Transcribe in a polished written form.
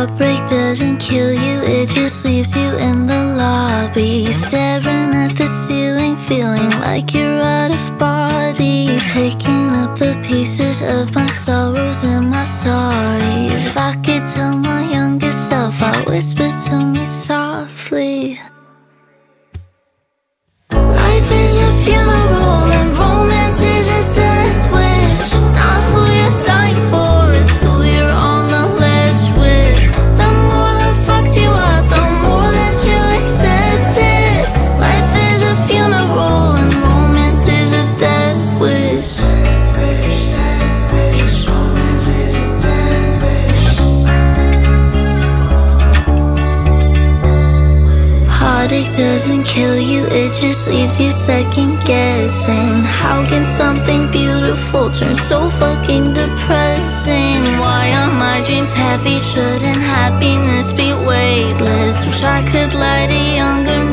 heartbreak doesn't kill you, it just leaves you in the lobby, staring at the ceiling, feeling like you're out of body, picking up the pieces of my sorrows and my sorries. If I could tell my younger self, I'd whisper to me softly, life is a funeral and romance is a death wish. It's not who you're dying for, it's who you're on the ledge with. The more that fucks you up, the more that you accept it. Life is a funeral and romance is a death wish. Death wish, romance is a death wish. Heartache doesn't kill you, it just leaves you second guessing. How can something beautiful turn so fucking depressing? Why are my dreams heavy? Shouldn't happiness be weightless? Wish I could light a younger